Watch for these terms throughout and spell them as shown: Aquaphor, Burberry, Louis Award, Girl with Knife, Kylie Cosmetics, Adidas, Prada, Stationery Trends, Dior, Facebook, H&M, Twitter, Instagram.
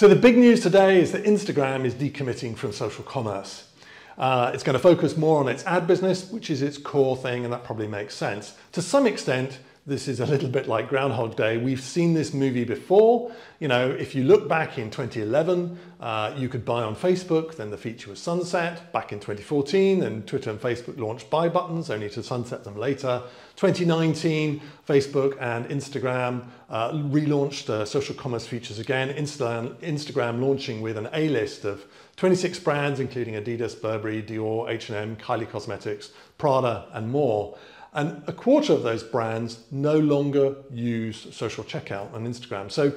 So the big news today is that Instagram is decommitting from social commerce. It's going to focus more on its ad business, which is its core thing, and that probably makes sense. To some extent, this is a little bit like Groundhog Day. We've seen this movie before. You know, if you look back in 2011, you could buy on Facebook, then the feature was sunset. Back in 2014, then Twitter and Facebook launched buy buttons, only to sunset them later. 2019, Facebook and Instagram relaunched social commerce features again. Instagram launching with an A-list of 26 brands, including Adidas, Burberry, Dior, H&M, Kylie Cosmetics, Prada, and more. And a quarter of those brands no longer use social checkout on Instagram. So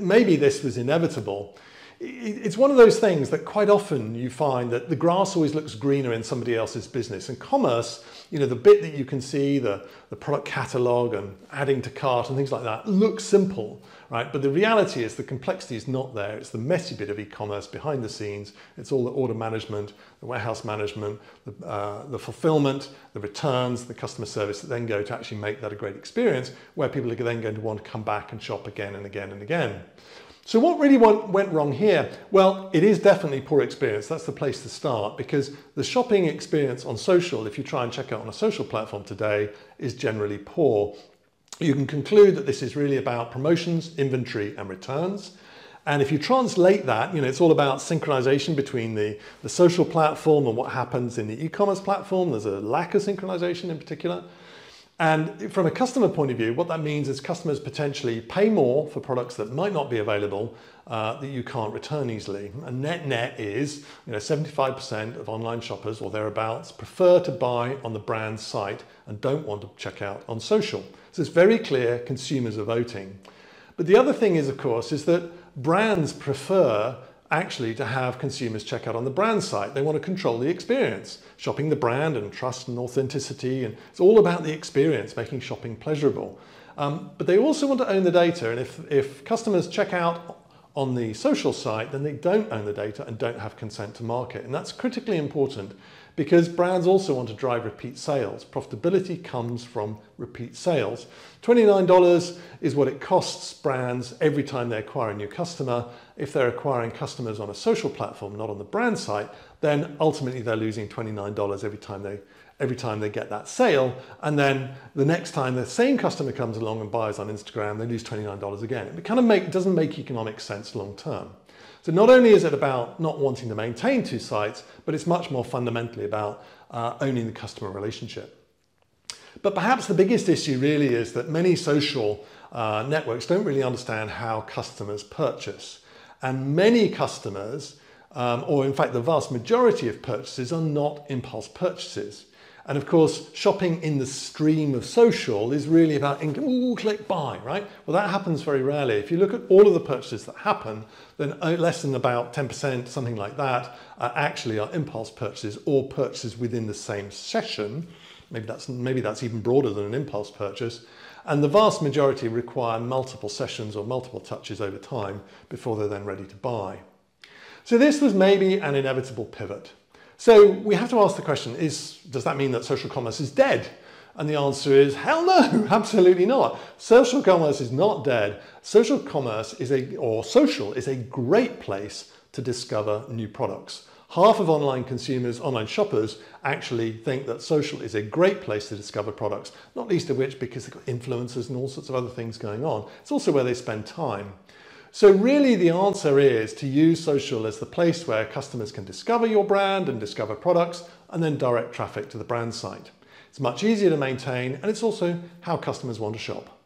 maybe this was inevitable. It's one of those things that quite often you find that the grass always looks greener in somebody else's business. And commerce, you know, the bit that you can see, the product catalog and adding to cart and things like that, looks simple, right? But the reality is the complexity is not there. It's the messy bit of e-commerce behind the scenes. It's all the order management, the warehouse management, the fulfillment, the returns, the customer service that then go to actually make that a great experience where people are then going to want to come back and shop again and again and again. So what really went wrong here? Well, it is definitely poor experience. That's the place to start, because the shopping experience on social, if you try and check out on a social platform today, is generally poor. You can conclude that this is really about promotions, inventory, and returns. And if you translate that, you know, it's all about synchronization between the social platform and what happens in the e-commerce platform. There's a lack of synchronization in particular. And from a customer point of view, what that means is customers potentially pay more for products that might not be available that you can't return easily. And net is, you know, 75% of online shoppers or thereabouts prefer to buy on the brand's site and don't want to check out on social. So it's very clear consumers are voting. But the other thing is, of course, is that brands prefer actually to have consumers check out on the brand site. They want to control the experience, shopping the brand and trust and authenticity. And it's all about the experience, making shopping pleasurable. But they also want to own the data. And if customers check out on the social site, then they don't own the data and don't have consent to market. And that's critically important because brands also want to drive repeat sales. Profitability comes from repeat sales. $29 is what it costs brands every time they acquire a new customer. If they're acquiring customers on a social platform, not on the brand site, then ultimately they're losing $29 every time they get that sale. And then the next time the same customer comes along and buys on Instagram, they lose $29 again. It kind of doesn't make economic sense long term. So not only is it about not wanting to maintain two sites, but it's much more fundamentally about owning the customer relationship. But perhaps the biggest issue really is that many social networks don't really understand how customers purchase. And many customers, or in fact the vast majority of purchases, are not impulse purchases. And of course, shopping in the stream of social is really about, ooh, click buy, right? Well, that happens very rarely. If you look at all of the purchases that happen, then less than about 10%, something like that, actually are impulse purchases or purchases within the same session. Maybe that's even broader than an impulse purchase. And the vast majority require multiple sessions or multiple touches over time before they're then ready to buy. So this was maybe an inevitable pivot. So we have to ask the question, does that mean that social commerce is dead? And the answer is, hell no, absolutely not. Social commerce is not dead. Social commerce is a great place to discover new products. Half of online shoppers, actually think that social is a great place to discover products, not least of which because they've got influencers and all sorts of other things going on. It's also where they spend time. So really the answer is to use social as the place where customers can discover your brand and discover products and then direct traffic to the brand site. It's much easier to maintain and it's also how customers want to shop.